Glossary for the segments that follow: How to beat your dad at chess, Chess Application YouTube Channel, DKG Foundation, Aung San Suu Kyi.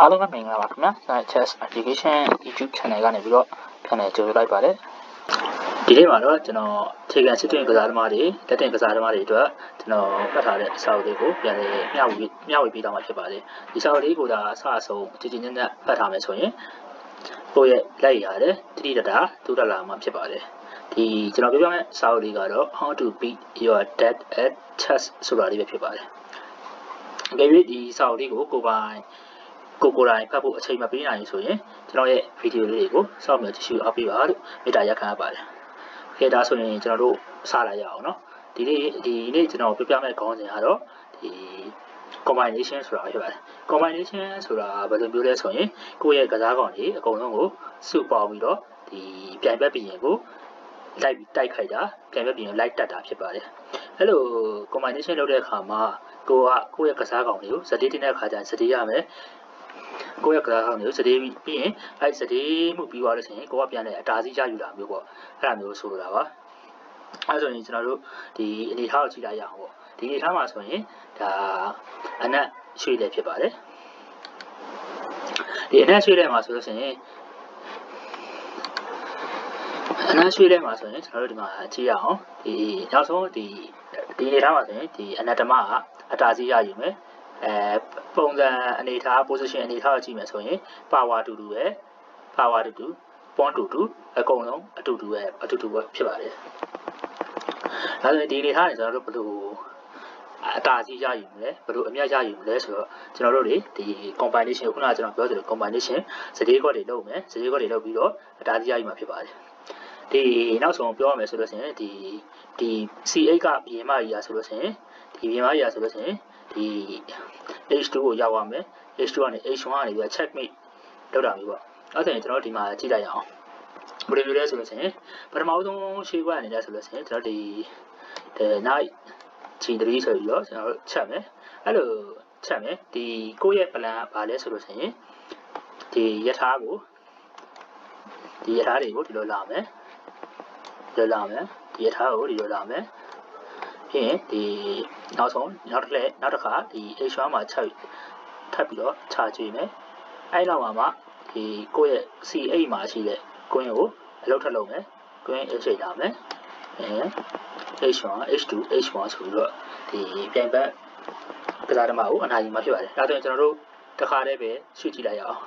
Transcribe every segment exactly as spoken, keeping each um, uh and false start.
အားလုံးပဲ မင်္ဂလာပါ ခင်ဗျာ Chess Application YouTube Channel ကနေပြီးတော့ပြန်လည်ကြိုဆိုလိုက်ပါတယ် ဒီနေ့မှာတော့ကျွန်တော်အခြေခံစစ်တမ်းကစားသမားတွေ How to beat your dad at chess ဆိုတာ ကိုကိုတိုင်းဖတ်ဖို့အချိန်မပေးနိုင်ဆိုရင်ကျွန်တော်ရဲ့ဗီဒီယိုလေးကိုစောင့်မျှကြည့်ရှုအားပေးပါလို့မေတ္တာရပ်ခံရပါတယ်။ခေတ္တဆိုရင်ကျွန်တော်တို့စလိုက်ရအောင်နော်။ဒီနေ့ဒီနေ့ကျွန်တော်ပြောပြမယ့်ခေါင်းစဉ်ကတော့ဒီcombination ဆိုတာဖြစ်ပါတယ်။ combinationဆိုတာဘယ်လိုမျိုးလဲဆိုရင်ကိုယ့်ရဲ့ကစားကောင်တွေကိုအကုန်လုံးကိုစုပေါင်းပြီးတော့ဒီပြန်ပြတ်ပြင်ကိုလိုက်တိုက်ခိုက်တာပြန်ပြတ်ပြင်လိုက်တတ်တာဖြစ်ပါတယ်။အဲ့လိုcombinationလုပ်တဲ့အခါမှာကိုကကိုယ့်ရဲ့ကစားကောင်တွေကို ဇာတိကျယူတာမျိုးပေါ့အဲ့ဒါမျိုးဆိုတာပါအဲ့ဆိုရင်ကျွန်တော်တို့ဒီအနေထားကိုကြည့်လိုက်ရအောင်ပေါ့ဒီအနေထားမှာဆိုရင်ဒါအနက်ရွှေ့လဲဖြစ်ပါတယ်ဒီအနက်ရွှေ့လဲမှာဆိုရင်ကျွန်တော်တို့ဒီမှာကြည့်ရအောင်ဒီနောက်ဆုံးဒီအနေထားမှာဆိုရင်ဒီအနက်ဓမ္မအတားစီးရယူမယ် Uh, Ponga Anita position Anita Jimmy, so eh, power to do eh, power to do, pawn to do, a column, a to do eh, a to do what Pivare. Other daily hands are blue Atazi Jayumle, Blue Amia Jayumle, so generally the combination of another combination, so they got it low man, so they got it low below, Atazi Jayuma Pivare. The now some pure message, the the C A got B M I as well as eh, the B M I as well as eh. The H two ကိုရောက်ရမယ် H two ကနေ H one ကနေပြီးတော့ checkmate လုပ်တာမျိုးပေါ့အဲ့ဒါဆိုရင်ကျွန်တော်ဒီမှာကြည့်လိုက်ရအောင်ဘယ်လိုမျိုးလဲဆိုလို့ဆိုရင်ပထမဆုံးရှေ့ကွက်အနေနဲ့ဆိုလို့ဆိုရင်ကျွန်တော်ဒီ knight ဂျီ three ဆိုပြီးတော့ကျွန်တော်တို့ချက်မယ်အဲ့လိုချက်မယ်ဒီကိုယ့်ရဲ့ plan ဘာလဲဆိုလို့ဆိုရင်ဒီယထားကိုဒီယထားတွေကိုဒီလိုလာမယ်ဒီလိုလာမယ်ဒီယထားကိုဒီလိုလာမယ် Here, the not on not let not a car, the H one charge tabular charge me. I know Ama, the go see a machine going over a lot alone, going a shade down, and H one, H two, H one, so the paper Gadamau and I in my field. That's in general the card every switchy layout.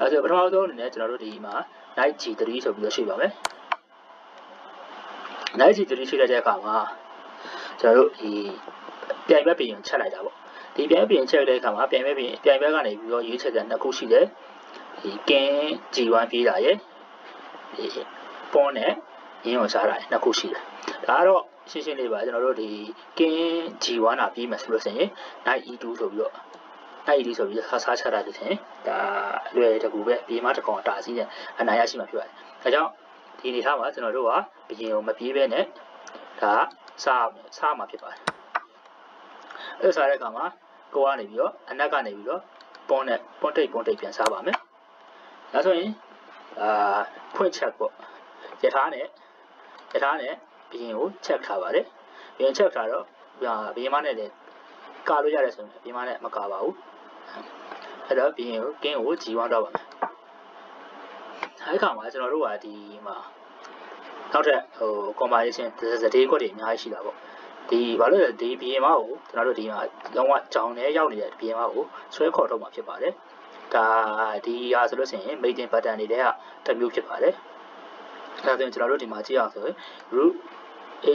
As a promoter, natural dima, night cheat the reach of the shiver. Night cheat the reach of the car. ကျွန်တော်တို့ဒီပြန်ပြပြင်ချက်လိုက်တာပေါ့ဒီပြန်ပြပြင်ချက်တဲ့အခါမှာပြန်ပြပြင်ပြန်ပြကနေပြီးတော့ရွေးချက်တဲ့နှစ်ခုရှိတယ်ဒီကင်း G one ပြီးတာရယ်ဒီ pawn နဲ့ အင်းကိုစားလိုက်နှစ်ခုရှိတယ်ဒါကတော့ရှင်းရှင်းလေးပါကျွန်တော်တို့ဒီကင်း G one ကပြီးမှဆိုလို့ဆိုရင် knight E two ဆိုပြီးတော့ knight E two ဆိုပြီးတော့ခါးစားချတာဖြစ်တယ်ဒါလွယ်တကူပဲပြင်မတစ်ကောင်အတားစီးနဲ့အနိုင်ရရှိမှာဖြစ်ပါတယ်ဒါကြောင့်ဒီအနေထားမှာကျွန်တော်တို့ကဘီရင်ကိုမပြေးဘဲနဲ့ဒါ စားမှဖြစ်ပါတယ်အဲ့ဒါဆိုရင်အာဖွင့်ချက်ပေါ့ယထာနဲ့ယထာနဲ့ဘီရင်ကိုချက်ထားပါတယ်ဘီရင်ချက်ထားတော့ဘီရင်မနဲ့လည်းကာလို့ရတဲ့ဆိုရင်ဘီမနဲ့မကပါဘူးအဲ့တော့ဘီရင်ကိုကင်းကိုG oneတော့ပါမယ်အဲ့ဒီကောင်မှာကျွန်တော်တို့ကဒီမှာနောက်ထပ်ဟို ဒီဘာလို့ဒီ root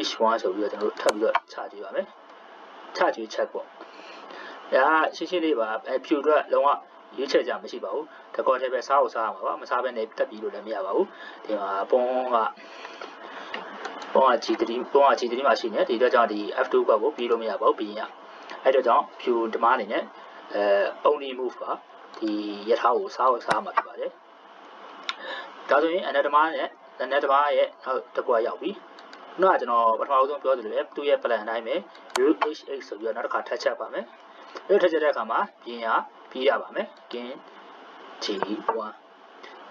H one ဆိုပြီးတော့ကျွန်တော်တို့ထပ်ပြီးတော့ခြာကြည့်ပါမယ်ခြာကြည့်ချက်ပေါ့ဒါရှင်းရှင်းလေးပါအဖြူတော့လုံးဝရွေးချက်ကြမရှိပါဘူးတကော့ထဲပဲစားဖို့စားရမှာပါမစားဘဲနဲ့တက်ပြီးလို့လည်းမရပါဘူးဒီမှာပုံက ပုံက G three ပုံက G three မှာရှိနေဒီတော့ကြောင့်ဒီ only move ပါဒီရထားကိုစားဖို့စားမှာဖြစ်ပါတယ်ဒါဆိုရင်အနာတမားနဲ့အနာတမားရဲ့နောက်တစ်ခွက်ရောက်ပြီခုနကကျွန်တော်ပထမဆုံးပြောသလိုပဲသူ့ရဲ့ plan တိုင်းပဲ root H eight ဆိုပြီးတော့နောက်တစ်ခါထပ်ချက်ပါမယ်အဲ့လိုထပ်ချက်တဲ့အခါမှာပြင်ရပြီးရပါမယ် king G one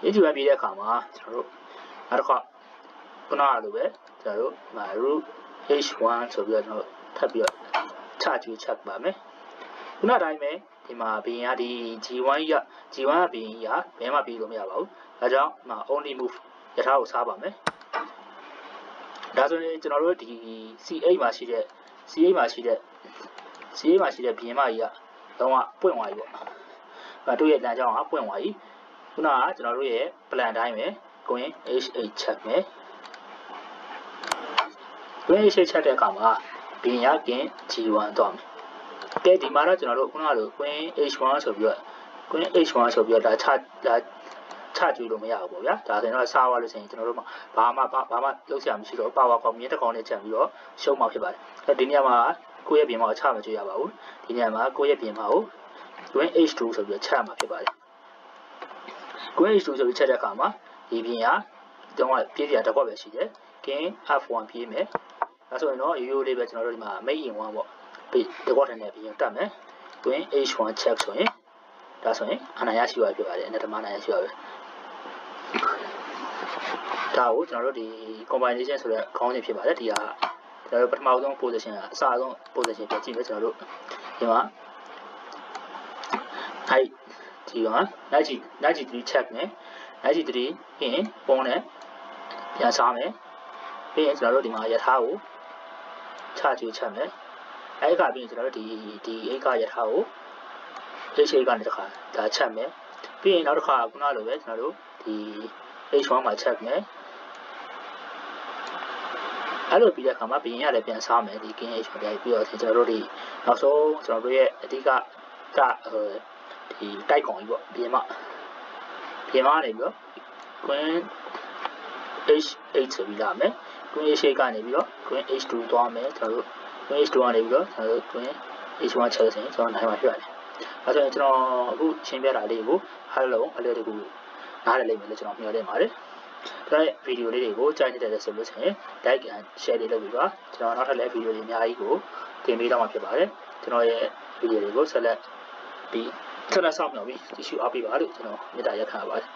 ရေးကြည့်ပြီးတဲ့အခါမှာကျွန်တော်တို့နောက်တစ်ခါခုနကလိုပဲ So my root H one so we are not tap your charge you check by me. Not I may ဒီမှာဘင်ကဒီ G one ရ G one ကဘင်ရဘယ်မှပြီးလို့မရပါဘူးဒါကြောင့်ဒီမှာ only move ရထားကိုစားပါမယ်ဒါဆိုရင်ကျွန်တော်တို့ဒီ C eight မှာရှိတဲ့ C eight မှာရှိတဲ့ C eight မှာရှိတဲ့ဘင်မကြီးကလုံးဝပွင့်သွားပြီပေါ့ဒါတို့ရဲ့လမ်းကြောင်းကပွင့်သွားပြီခုနကကျွန်တော်တို့ရဲ့ plan တိုင်းပဲ queen h eight ချက်မယ် queen h eight ချက်တဲ့အခါမှာဘင်ရကင် G one သွားမယ်ကဲဒီမှာတော့ကျွန်တော်တို့ခုနကလို queen h one ဆိုပြီးတော့ queen h one ဆိုပြီးတော့ဒါချဒါချကြည့်လို့မရဘူးပေါ့ဗျာဒါဆိုရင်တော့စားသွားလို့ဆိုရင်ကျွန်တော်တို့မှဘာမှဘာမှလုပ်စရာမရှိတော့ power ကောင်မြင်းတစ်ကောင်နဲ့ချက်ပြီးတော့ရှုံးမှဖြစ်ပါတယ်အဲဒီနေရာမှာကိုယ့်ရဲ့ပြင်မကိုချမကြည့်ရပါဘူးဒီနေရာမှာကိုယ့်ရဲ့ပြင်မကို queen h two ဆိုပြီးတော့ချက်မှာဖြစ်ပါတယ် queen h two ဆိုပြီးချက်တဲ့အခါမှာဒီပြင်ကကျွန်တော်ကပြေးစရာတစ်ခွက်ပဲရှိတယ် king f one ပြေးမယ်ဒါဆိုရင်တော့ရိုးရိုးလေးပဲကျွန်တော်တို့ဒီမှာ mate in one ပေါ့ပြီးဒီကောထန်နဲ့ပြီးရင်တက်မယ် queen h one check ဆိုရင်ဒါဆိုရင်အနာရရှိပါဖြစ်ပါတယ်အနေနဲ့ဓမ္မအနာရရှိပါပဲဒါကိုကျွန်တော်တို့ဒီ combination ဆိုတဲ့ခေါင်းစဉ်ဖြစ်ပါတယ်ဒီကကျွန်တော်တို့ပထမဆုံး position ကအစဆုံး position ပဲကြည့်မယ်ကျွန်တော်တို့ဒီမှာ height ဒီက ninety-three check နဲ့ ninety-three ပြင်ပုံနဲ့ပြန်စားမယ်ပြီးရင်ကျွန်တော်တို့ဒီမှာယထာကိုချကြည့်ချက်မယ်အဲ့ကပြီးရင်ကျွန်တော်တို့ဒီဒီအိတ်ကရထားကိုသိရှိကနေတစ်ခါဒါချက်မယ်ပြီးရင်နောက်တစ်ခါခုနလိုပဲကျွန်တော်တို့ဒီ H one မှာချက်မယ်အဲ့လိုပြီးတဲ့အခါမှာပြင်ရတယ်ပြန်စားမယ်ဒီ King H one ပြန်ပြီးတော့ကျွန်တော်တို့ဒီနောက်ဆုံးကျွန်တော်တို့ရဲ့အဓိကကဒီတိုက်ကောင်ကြီးပေါ့ပြင်မပြင်မနေပြီးတော့ Queen H eight ဆိုပြီးလာမယ် Queen H eight ကနေပြီးတော့ Queen H two သွားမယ်ကျွန်တော်တို့Queen H two ကနေပြီးတော့ကျွန်တော်တို့ Queen H one ချက်ဆိုရင်ကျွန်တော်နိုင်မှာဖြစ်ပါတယ်။အဲဆိုရင်ကျွန်တော်အခုရှင်းပြတာလေးကိုအားလုံးအလွယ်တကူနားလည်လိမ့်မယ်လို့ကျွန်တော်မျှော်လင့်ပါတယ်။ဒါနဲ့ဗီဒီယိုလေးတွေကိုကြိုက်နေတယ်ဆိုလို့ဆိုရင် like and share လေးလုပ်ပြီးပါ။ကျွန်တော်နောက်ထပ်လည်းဗီဒီယိုတွေအများကြီးကိုတင်ပေးတော့မှာဖြစ်ပါတယ်။ကျွန်တော်ရဲ့ဗီဒီယိုတွေကိုဆက်လက်ပြီးဆက်လက်ဆောင်ပြီးကြည့်ရှုအားပေးပါလို့ကျွန်တော်မေတ္တာရပ်ခံပါတယ်။